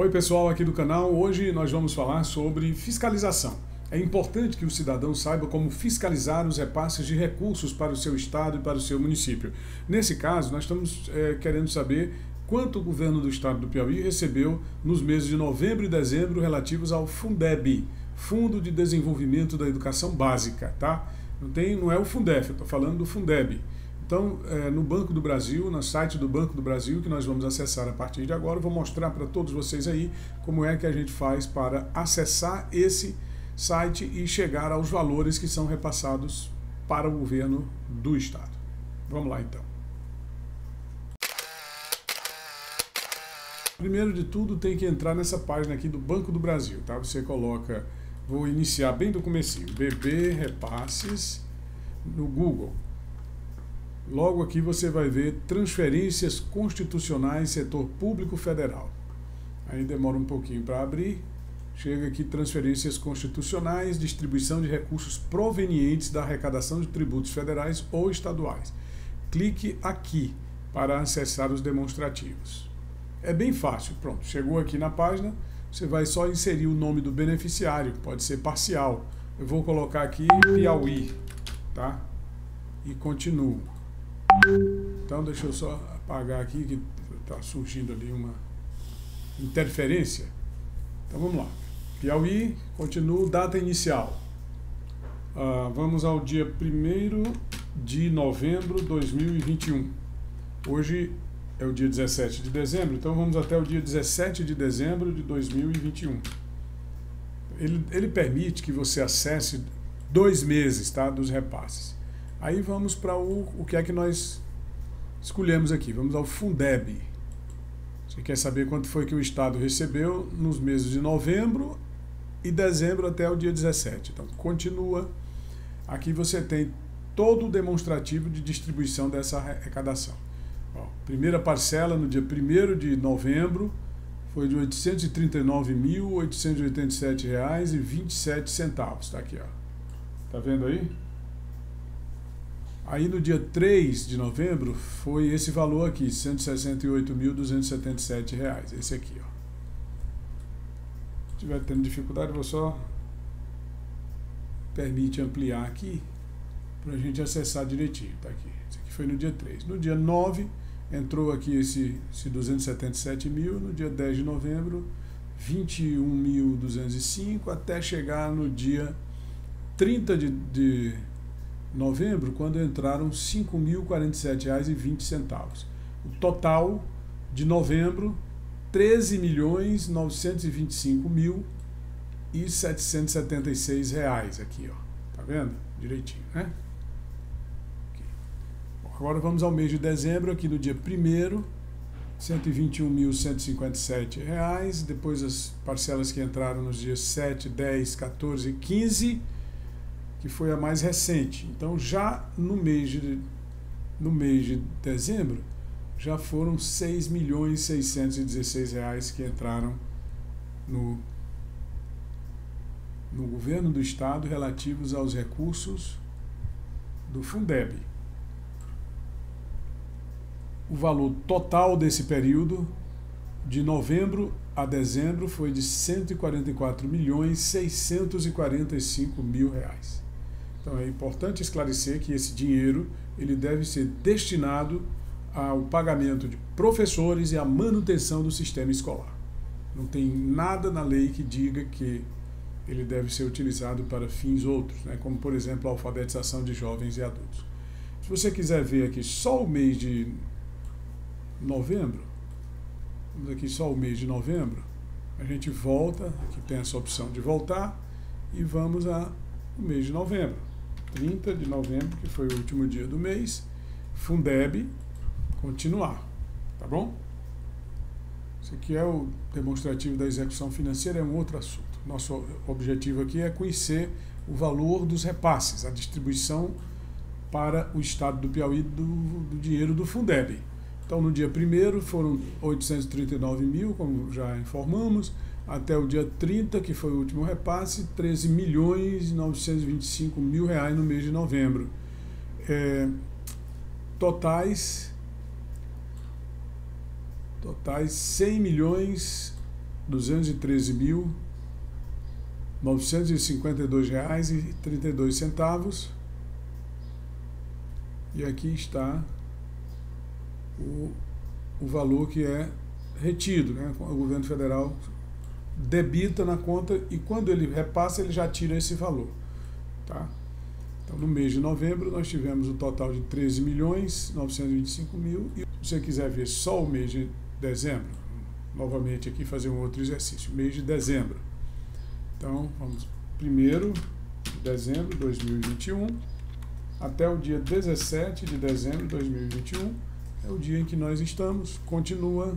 Oi pessoal aqui do canal, hoje nós vamos falar sobre fiscalização. É importante que o cidadão saiba como fiscalizar os repasses de recursos para o seu estado e para o seu município. Nesse caso, nós estamos querendo saber quanto o governo do estado do Piauí recebeu nos meses de novembro e dezembro relativos ao FUNDEB, Fundo de Desenvolvimento da Educação Básica, tá? Não é o FUNDEF, eu estou falando do FUNDEB. Então, no Banco do Brasil, no site do Banco do Brasil, que nós vamos acessar a partir de agora, eu vou mostrar para todos vocês aí como é que a gente faz para acessar esse site e chegar aos valores que são repassados para o governo do estado. Vamos lá, então. Primeiro de tudo, tem que entrar nessa página aqui do Banco do Brasil, tá? Você coloca, vou iniciar bem do comecinho, BB Repasses no Google. Logo aqui você vai ver transferências constitucionais setor público federal. Aí demora um pouquinho para abrir. Chega aqui transferências constitucionais, distribuição de recursos provenientes da arrecadação de tributos federais ou estaduais. Clique aqui para acessar os demonstrativos. É bem fácil. Pronto, chegou aqui na página. Você vai só inserir o nome do beneficiário, pode ser parcial. Eu vou colocar aqui Piauí, tá? E continuo. Então deixa eu só apagar aqui que está surgindo ali uma interferência. Então vamos lá, Piauí, continuo, data inicial, vamos ao dia 1º de novembro de 2021. Hoje é o dia 17 de dezembro, então vamos até o dia 17 de dezembro de 2021. Ele permite que você acesse 2 meses, tá, dos repasses. Aí vamos para o que é que nós escolhemos aqui. Vamos ao Fundeb. Você quer saber quanto foi que o Estado recebeu nos meses de novembro e dezembro até o dia 17. Então, continua. Aqui você tem todo o demonstrativo de distribuição dessa arrecadação. Ó, primeira parcela no dia 1º de novembro foi de R$ 839.887,27. Está aqui, ó. Está vendo aí? Aí no dia 3 de novembro foi esse valor aqui, R$ 168.277, esse aqui, ó. Se estiver tendo dificuldade, vou só permite ampliar aqui para a gente acessar direitinho, tá aqui. Esse aqui foi no dia 3. No dia 9 entrou aqui esse 277 mil, no dia 10 de novembro 21.205 até chegar no dia 30 de novembro, quando entraram R$ 5.047,20. O total de novembro, R$ 13.925.776 aqui, ó. Tá vendo? Direitinho, né? Okay. Bom, agora vamos ao mês de dezembro, aqui no dia 1º, R$ 121.157, depois as parcelas que entraram nos dias 7, 10, 14 e 15, que foi a mais recente. Então, já no mês de dezembro, já foram R$ 6.616 que entraram no governo do estado relativos aos recursos do Fundeb. O valor total desse período, de novembro a dezembro, foi de R$ 144.645.000. Então é importante esclarecer que esse dinheiro ele deve ser destinado ao pagamento de professores e à manutenção do sistema escolar. Não tem nada na lei que diga que ele deve ser utilizado para fins outros, né? Como, por exemplo, a alfabetização de jovens e adultos. Se você quiser ver aqui só o mês de novembro, vamos aqui só o mês de novembro, a gente volta, aqui tem essa opção de voltar, e vamos ao mês de novembro. 30 de novembro, que foi o último dia do mês, Fundeb, continuar, tá bom? Isso aqui é o demonstrativo da execução financeira, é um outro assunto. Nosso objetivo aqui é conhecer o valor dos repasses, a distribuição para o estado do Piauí do dinheiro do Fundeb. Então, no dia 1º foram 839 mil, como já informamos, até o dia 30, que foi o último repasse, R$ 13.925.000 no mês de novembro. Totais R$ 213.952,32, e aqui está o valor que é retido, né? O governo federal debita na conta e quando ele repassa ele já tira esse valor, tá? Então, no mês de novembro nós tivemos um total de 13.925.000. E se você quiser ver só o mês de dezembro, novamente aqui fazer um outro exercício, mês de dezembro. Então, vamos primeiro de dezembro de 2021 até o dia 17 de dezembro de 2021, é o dia em que nós estamos, continua,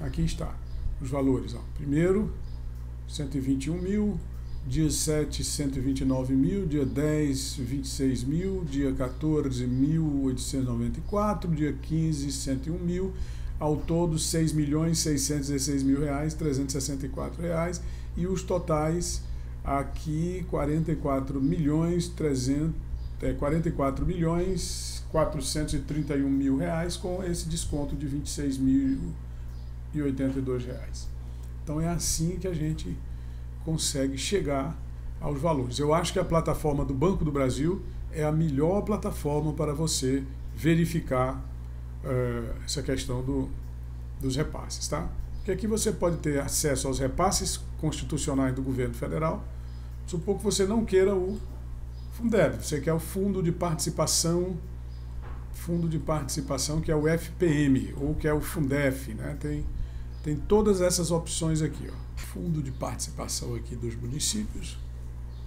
aqui está, os valores, ó. Primeiro, 121.000, dia 7, 129.000, dia 10, 26.000, dia 14, 1.894, dia 15, 101.000, ao todo R$ 6.616.364, e os totais aqui R$ 44.431.000, com esse desconto de R$ 26.082. Então é assim que a gente consegue chegar aos valores. Eu acho que a plataforma do Banco do Brasil é a melhor plataforma para você verificar essa questão dos repasses, tá? Porque aqui você pode ter acesso aos repasses constitucionais do governo federal. Supor que você não queira o FUNDEB, você quer o Fundo de Participação, que é o FPM, ou que é o FUNDEF, né? Tem todas essas opções aqui, ó. Fundo de Participação aqui dos municípios,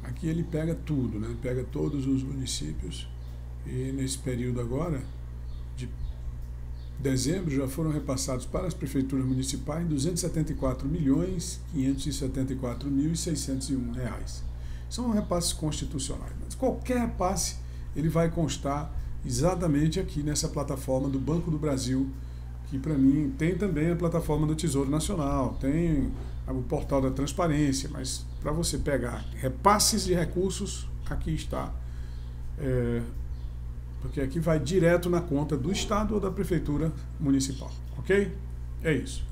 aqui ele pega tudo, né? Pega todos os municípios, e nesse período agora de dezembro já foram repassados para as prefeituras municipais R$ 274.574.601. São repasses constitucionais, mas qualquer repasse ele vai constar exatamente aqui nessa plataforma do Banco do Brasil, que para mim tem também a plataforma do Tesouro Nacional, tem o portal da transparência, mas para você pegar repasses de recursos, aqui está, porque aqui vai direto na conta do Estado ou da Prefeitura Municipal, ok? É isso.